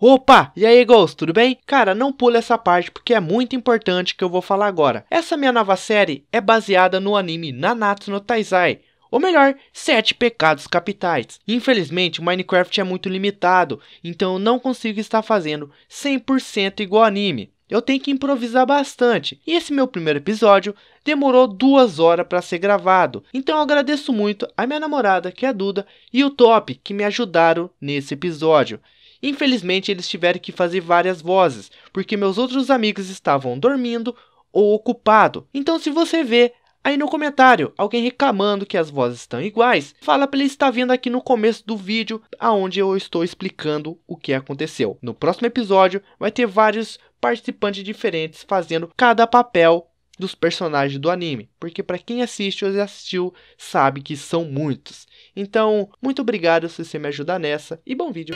Opa, e aí, Ghost, tudo bem? Cara, não pula essa parte porque é muito importante que eu vou falar agora. Essa minha nova série é baseada no anime Nanatsu no Taizai, ou melhor, Sete Pecados Capitais. Infelizmente, o Minecraft é muito limitado, então eu não consigo estar fazendo 100% igual anime. Eu tenho que improvisar bastante, e esse meu primeiro episódio demorou 2 horas para ser gravado. Então eu agradeço muito a minha namorada, que é a Duda, e o Top, que me ajudaram nesse episódio. Infelizmente eles tiveram que fazer várias vozes, porque meus outros amigos estavam dormindo ou ocupados. Então se você vê aí no comentário alguém reclamando que as vozes estão iguais, fala pra ele estar vendo aqui no começo do vídeo, aonde eu estou explicando o que aconteceu. No próximo episódio vai ter vários participantes diferentes fazendo cada papel dos personagens do anime, porque para quem assiste ou já assistiu sabe que são muitos. Então, muito obrigado se você me ajudar nessa e bom vídeo.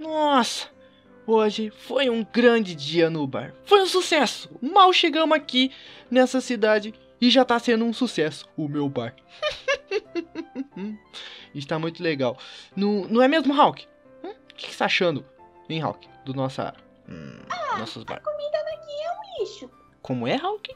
Nossa, hoje foi um grande dia no bar, foi um sucesso. Mal chegamos aqui nessa cidade e já tá sendo um sucesso o meu bar. Está muito legal, não é mesmo, Hawk? O que você tá achando, hein, Hawk, do nossos bar? A comida daqui é um lixo. Como é, Hulk?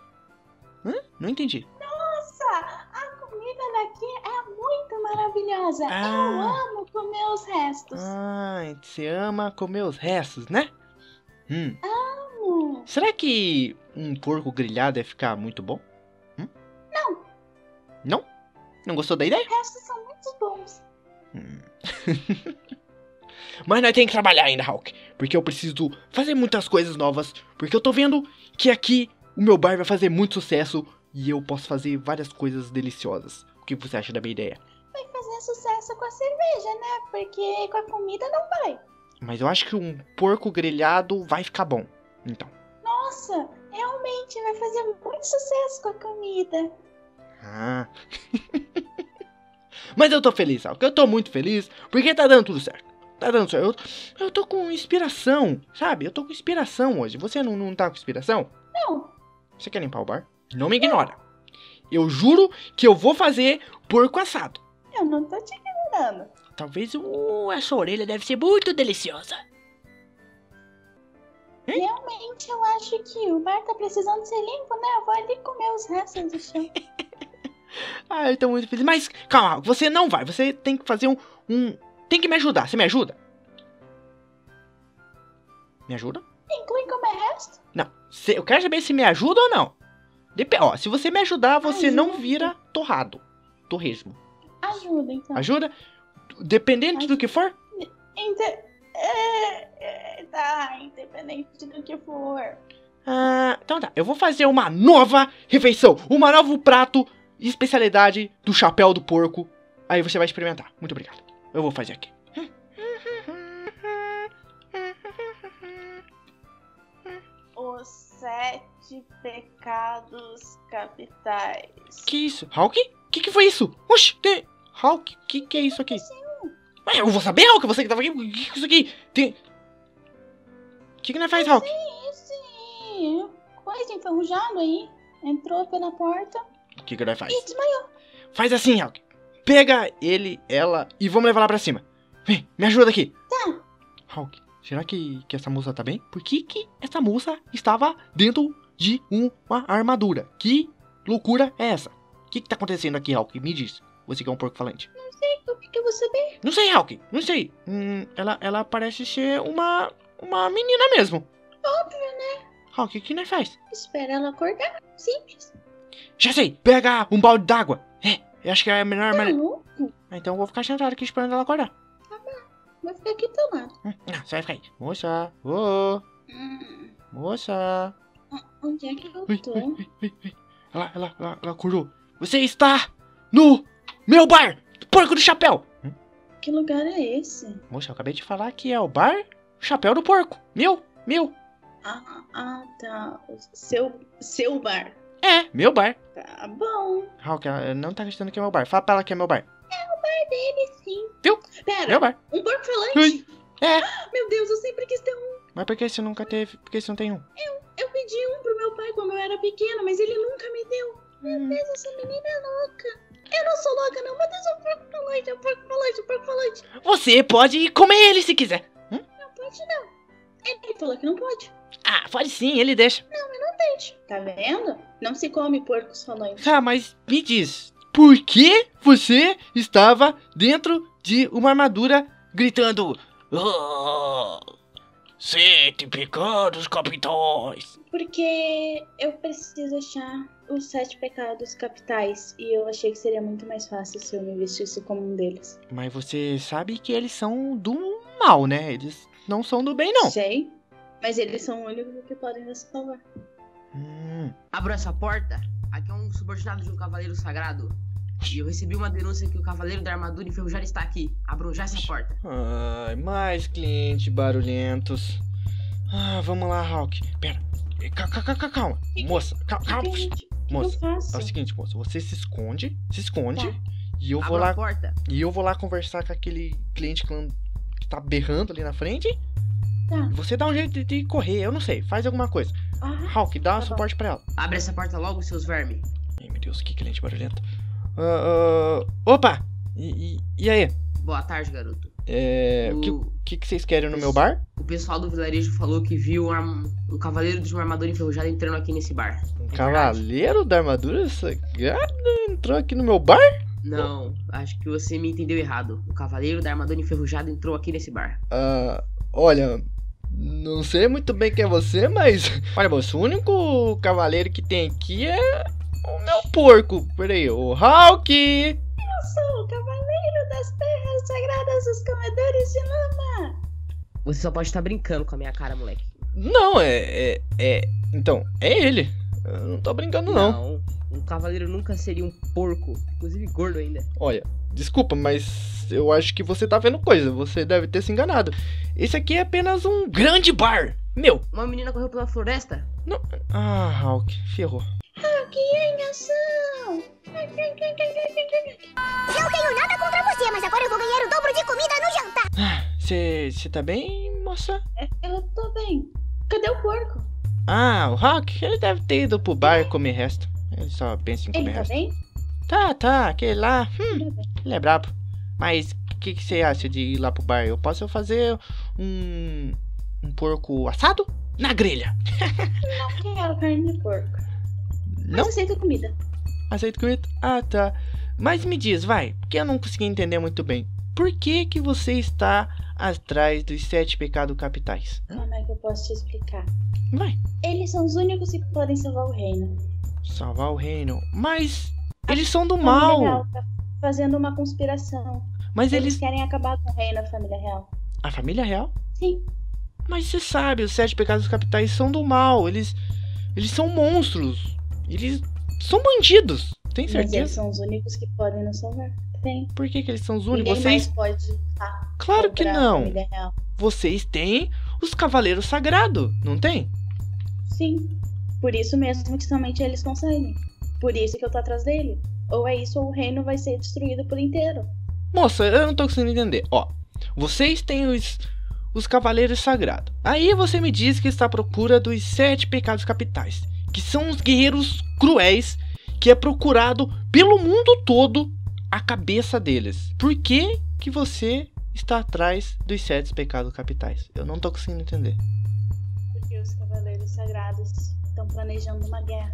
Hã? Não entendi. Nossa, a comida daqui é muito maravilhosa. Eu amo comer os restos. Ah, você ama comer os restos, né? Amo. Será que um porco grelhado ia ficar muito bom? Não. Não? Não gostou da ideia? Os restos são muito bons. Mas nós temos que trabalhar ainda, Hawk, porque eu preciso fazer muitas coisas novas, porque eu tô vendo que aqui o meu bar vai fazer muito sucesso e eu posso fazer várias coisas deliciosas. O que você acha da minha ideia? Vai fazer sucesso com a cerveja, né? Porque com a comida não vai. Mas eu acho que um porco grelhado vai ficar bom, então. Nossa, realmente vai fazer muito sucesso com a comida. Mas eu tô feliz, Hawk, eu tô muito feliz, porque tá dando tudo certo. Tá dando certo. Eu tô com inspiração, sabe? Eu tô com inspiração hoje. Você não tá com inspiração? Não. Você quer limpar o bar? Não me ignora. Eu juro que eu vou fazer porco assado. Eu não tô te ignorando. Talvez essa orelha deve ser muito deliciosa. Realmente, eu acho que o bar tá precisando ser limpo, né? Eu vou ali comer os restos do chão. Eu tô muito feliz. Mas calma, você não vai. Você tem que fazer tem que me ajudar, você me ajuda? Me ajuda? Inclui comer resto? Não, eu quero saber se me ajuda ou não. Ó, se você me ajudar, você não vira torrado. Torresmo. Ajuda, então. Ajuda? Dependente do que for? Tá, independente do que for. Então tá, eu vou fazer uma nova refeição. Uma novo prato, especialidade do chapéu do porco. Aí você vai experimentar. Muito obrigado. Eu vou fazer aqui. Os 7 pecados capitais. Que isso? Hulk? Que foi isso? Oxi, Hulk, que é isso aqui? Eu vou saber, Hulk, você que tava aqui. O que é isso aqui? O que nós faz, Hulk? Sim. Coisa enferrujada aí. Entrou pela porta. O que nós faz? E desmaiou. Faz assim, Hulk. Pega ele, ela e vamos levar lá pra cima. Vem, me ajuda aqui. Tá. Hawk, será que essa moça tá bem? Por que essa moça estava dentro de uma armadura? Que loucura é essa? O que tá acontecendo aqui, Hawk? Me diz. Você que é um porco falante. Não sei, como que eu vou saber? Não sei, Hawk, não sei. Ela parece ser uma menina mesmo. Óbvio, né? Hawk, o que nós faz? Espera ela acordar, simples. Já sei, pega um balde d'água. Eu acho que é a melhor maneira. Então eu vou ficar sentado aqui esperando ela acordar. Tá bom. Vou ficar aqui tomando. Não, você vai ficar aí. Moça. Moça. Onde é que eu tô? Ela acordou. Você está no meu bar! Porco do chapéu! Que lugar é esse? Moça, eu acabei de falar que é o bar Chapéu do Porco. Meu. Ah, tá. Seu bar. É, meu bar. Tá bom. Hulk, ela não tá acreditando que é meu bar. Fala pra ela que é meu bar. É o bar dele, sim. Viu? Pera, meu bar. Um porco falante? É. Meu Deus, eu sempre quis ter um. Mas por que você nunca teve? Por que você não tem um? Eu pedi um pro meu pai quando eu era pequena, mas ele nunca me deu. Meu Deus, essa menina é louca. Eu não sou louca, não. Meu Deus, é um porco falante, é um porco falante, é um porco falante. Você pode comer ele se quiser. Não pode, não. Ele falou que não pode. Ah, pode sim, ele deixa. Não, eu não deixo. Tá vendo? Não se come porcos falantes. Tá, mas me diz, por que você estava dentro de uma armadura gritando... Oh, sete pecados capitais? Porque eu preciso achar os 7 pecados capitais. E eu achei que seria muito mais fácil se eu me vestisse como um deles. Mas você sabe que eles são do mal, né? Eles não são do bem, não. Sei, mas eles são os únicos que podem nos salvar. Abra essa porta. Aqui é um subordinado de um cavaleiro sagrado. E eu recebi uma denúncia que o cavaleiro da armadura enferrujada está aqui. Abram já essa porta. Ai, mais clientes barulhentos. Ah, vamos lá, Hawk. Pera, calma. Moça, calma. Moça, é o seguinte, moça. Você se esconde. Tá. E eu vou lá. E eu vou lá conversar com aquele cliente que tá berrando ali na frente. Tá. Você dá um jeito de correr, eu não sei. Faz alguma coisa. Hawk, dá suporte pra ela. Abre essa porta logo, seus vermes. Ai, meu Deus, que cliente barulhento. Opa! E aí? Boa tarde, garoto. O que vocês querem no meu bar? O pessoal do vilarejo falou que viu o cavaleiro de uma armadura enferrujada entrando aqui nesse bar. Um cavaleiro da armadura sagrada entrou aqui no meu bar? Não, acho que você me entendeu errado. O cavaleiro da armadura enferrujada entrou aqui nesse bar. Olha, não sei muito bem quem é você, mas... Olha, moço, o único cavaleiro que tem aqui é... o meu porco. Peraí, o Hulk! Eu sou o cavaleiro das terras sagradas dos comedores de lama! Você só pode estar brincando com a minha cara, moleque. Não, então, é ele. Eu não tô brincando, não. Não, um cavaleiro nunca seria um porco. Inclusive gordo ainda. Olha, desculpa, mas eu acho que você tá vendo coisa. Você deve ter se enganado. Esse aqui é apenas um grande bar. Meu! Uma menina correu pela floresta? Não. Ah, Hulk, ferrou. Hawk em ação! Eu tenho nada contra você, mas agora eu vou ganhar o dobro de comida no jantar! Você tá bem, moça? Eu tô bem. Cadê o porco? Ah, o Hawk, ele deve ter ido pro bar comer resto. Ele só pensa em comer resto. Ele tá bem? Tá, aquele lá. Ele é brabo. Mas o que você acha de ir lá pro bar? Eu posso fazer um porco assado na grelha. Não quero carne de porco. Não? Aceita comida. Aceita comida? Ah, tá. Mas me diz, vai, porque eu não consegui entender muito bem. Por que que você está atrás dos 7 pecados capitais? Como é que eu posso te explicar? Vai. Eles são os únicos que podem salvar o reino. Salvar o reino? Mas eles são do mal. Real tá fazendo uma conspiração. Mas eles querem acabar com o reino, a família real. A família real? Sim. Mas você sabe, os 7 pecados capitais são do mal. Eles são monstros. Eles são bandidos, tem certeza? Mas eles são os únicos que podem nos salvar. Tem. Por que eles são os únicos? Ninguém mais pode... Claro que não. Vocês têm os Cavaleiros Sagrados, não tem? Sim. Por isso mesmo que somente eles conseguem. Por isso que eu tô atrás dele. Ou é isso ou o reino vai ser destruído por inteiro. Moça, eu não tô conseguindo entender. Ó, vocês têm os Cavaleiros Sagrados. Aí você me diz que está à procura dos 7 pecados capitais. Que são os guerreiros cruéis, que é procurado pelo mundo todo a cabeça deles. Por que que você está atrás dos 7 pecados capitais? Eu não tô conseguindo entender. Porque os cavaleiros sagrados estão planejando uma guerra.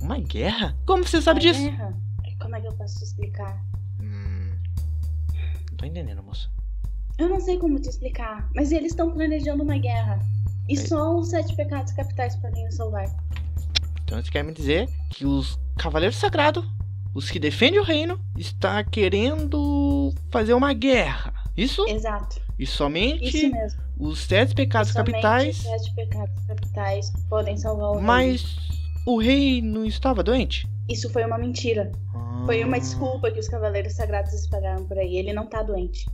Uma guerra? Como você sabe disso? Guerra? Como é que eu posso te explicar? Não tô entendendo, moça. Eu não sei como te explicar, mas eles estão planejando uma guerra. E só os 7 pecados capitais podem salvar. Então isso quer me dizer que os Cavaleiros Sagrados, os que defendem o reino, está querendo fazer uma guerra, isso? Exato. E somente os 7 pecados capitais... Somente os 7 pecados capitais podem salvar o reino. Mas o rei não estava doente? Isso foi uma mentira. Foi uma desculpa que os Cavaleiros Sagrados espalharam por aí. Ele não tá doente.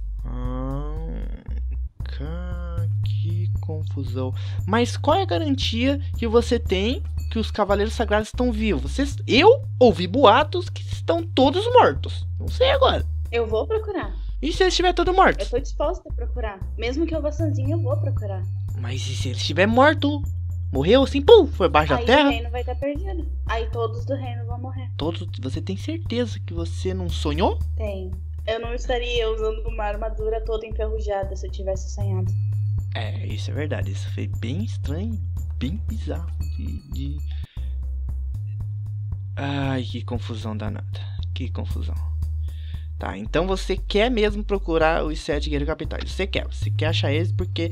Que confusão. Mas qual é a garantia que você tem que os Cavaleiros Sagrados estão vivos? Eu ouvi boatos que estão todos mortos. Não sei agora. Eu vou procurar. E se eles estiverem todos mortos? Eu tô disposta a procurar. Mesmo que eu vá sozinha, eu vou procurar. Mas e se ele estiver morto? Morreu assim, pum, foi abaixo da terra. Aí o reino vai estar perdido. Aí todos do reino vão morrer. Todos? Você tem certeza que você não sonhou? Tenho. Eu não estaria usando uma armadura toda enferrujada se eu tivesse sonhado. É, isso é verdade. Isso foi bem estranho, bem bizarro de... Ai, que confusão danada. Que confusão. Tá, então você quer mesmo procurar os 7 guerreiros capitais. Você quer achar eles porque...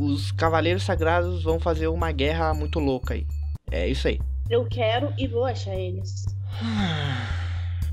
Os Cavaleiros Sagrados vão fazer uma guerra muito louca aí. É isso aí. Eu quero e vou achar eles.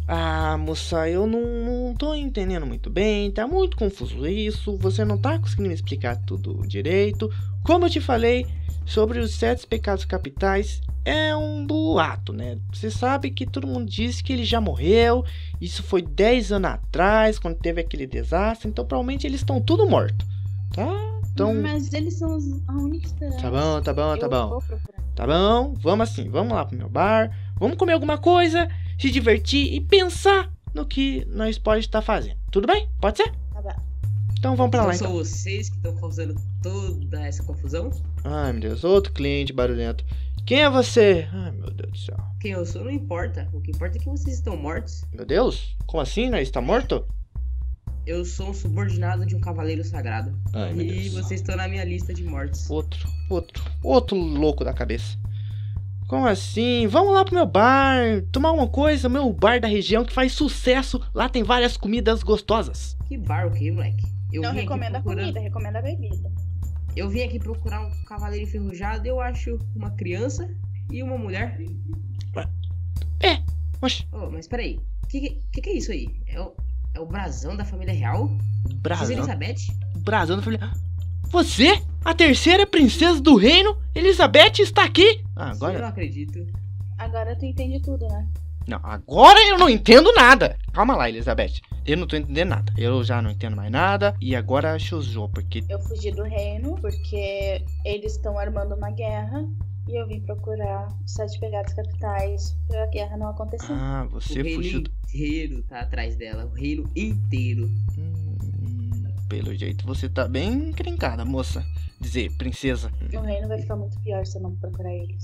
Ah, moça, eu não tô entendendo muito bem. Tá muito confuso isso. Você não tá conseguindo me explicar tudo direito. Como eu te falei sobre os 7 pecados capitais, é um boato, né? Você sabe que todo mundo diz que ele já morreu. Isso foi 10 anos atrás, quando teve aquele desastre. Então, provavelmente, eles estão tudo mortos, tá? Então... Mas eles são a única esperança. Tá bom, tá bom, tá bom. Tá bom, vamos assim, vamos lá pro meu bar. Vamos comer alguma coisa, se divertir e pensar no que nós pode estar fazendo. Tudo bem? Pode ser? Tá bom. Então vamos pra lá, então. São vocês que estão causando toda essa confusão? Ai, meu Deus, outro cliente barulhento. Quem é você? Ai, meu Deus do céu. Quem eu sou não importa. O que importa é que vocês estão mortos. Meu Deus, como assim, né? Está morto? Eu sou um subordinado de um cavaleiro sagrado. Ai, meu Deus. E vocês estão na minha lista de mortes. Outro louco da cabeça. Como assim? Vamos lá pro meu bar, tomar uma coisa, o meu bar da região que faz sucesso. Lá tem várias comidas gostosas. Que bar o quê, moleque? Eu não recomendo a comida, recomendo a bebida. Eu vim aqui procurar um cavaleiro enferrujado, eu acho uma criança e uma mulher. É, oxe. Oh, mas peraí, que é isso aí? É o brasão da família real? Brasão? Elizabeth? Brasão da família... Você? A terceira princesa do reino? Elizabeth está aqui? Ah, agora... Eu não acredito. Agora tu entende tudo, né? Não, agora eu não entendo nada. Calma lá, Elizabeth. Eu não tô entendendo nada. Eu já não entendo mais nada. E agora chuzou, porque... Eu fugi do reino porque eles estão armando uma guerra. E eu vim procurar os 7 pecados capitais pra guerra não acontecer. Ah, você fugiu do... O reino inteiro tá atrás dela, o reino inteiro. Pelo jeito você tá bem encrencada, moça. Dizer, princesa. O reino vai ficar muito pior se eu não procurar eles.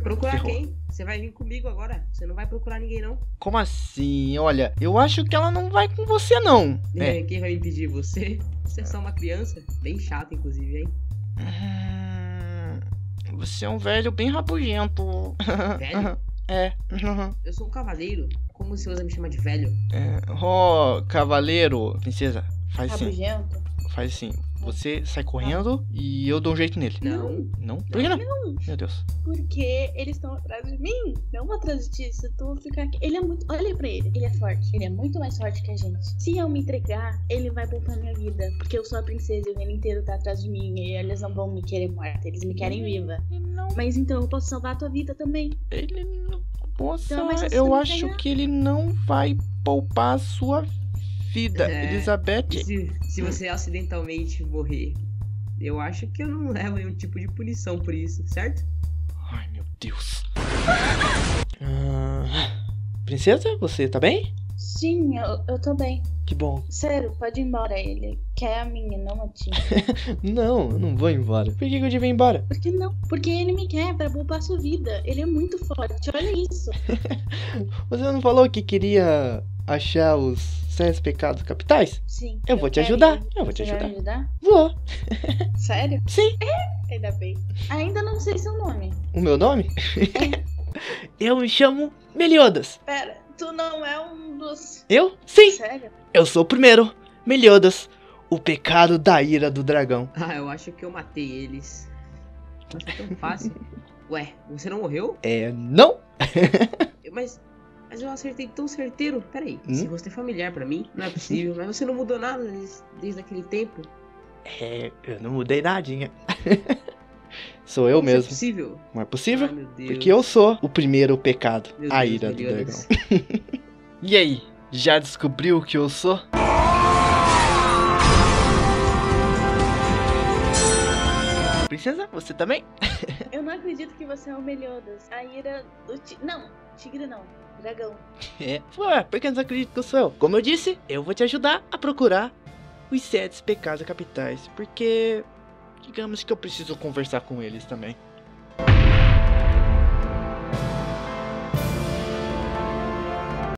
Procurar quem? Você vai vir comigo agora. Você não vai procurar ninguém, não. Como assim? Olha, eu acho que ela não vai com você, não. É, quem vai impedir você? Você é só uma criança. Bem chata, inclusive, hein? Você é um velho bem rabugento. Velho? É. Eu sou um cavaleiro. Como você usa me chamar de velho? É. Oh, cavaleiro. Princesa, faz assim. Rabugento? Faz assim. Você sai correndo e eu dou um jeito nele. Não. Não? Por que não? Não. Meu Deus. Porque eles estão atrás de mim. Não atrás de ti. Se tu ficar aqui... Ele é muito... Olha pra ele. Ele é forte. Ele é muito mais forte que a gente. Se eu me entregar, ele vai poupar minha vida. Porque eu sou a princesa e o reino inteiro tá atrás de mim. E eles não vão me querer morta. Eles me querem viva. Não. Mas então eu posso salvar a tua vida também. Ele não... Nossa, então, eu acho que ele não vai poupar a sua vida. Elizabeth. Se você acidentalmente morrer, eu acho que eu não levo nenhum tipo de punição por isso, certo? Ai, meu Deus. Princesa, você tá bem? Sim, eu tô bem. Que bom. Sério, pode ir embora. Ele quer a minha, não a tia. Não, eu não vou embora. Por que eu devia ir embora? Por que não? Porque ele me quer pra poupar sua vida. Ele é muito forte, olha isso. Você não falou que queria achar os 7 pecados capitais? Sim. Eu vou te ajudar. Eu vou te ajudar. Vai me ajudar? Vou. Sério? Sim. É, ainda bem. Ainda não sei seu nome. O meu nome? É. Eu me chamo Meliodas. Pera, tu não é um dos... Eu? Sim. Sério? Eu sou o primeiro. Meliodas, o pecado da ira do dragão. Ah, eu acho que eu matei eles. Nossa, é tão fácil. Ué, você não morreu? É, não. Mas eu acertei tão certeiro. Peraí, se você é familiar pra mim, não é possível. Mas você não mudou nada desde aquele tempo. É, eu não mudei nadinha. Sou eu mesmo. Não é possível. Não é possível? Ai, meu Deus. Porque eu sou o primeiro pecado, a ira do dragão. E aí, já descobriu o que eu sou? Princesa, você também? Eu não acredito que você é o Meliodas. A ira do... Não, tigre não. Dragão. É. Ué, por que não acredito que eu sou eu? Como eu disse, eu vou te ajudar a procurar os 7 pecados capitais. Porque... Digamos que eu preciso conversar com eles também.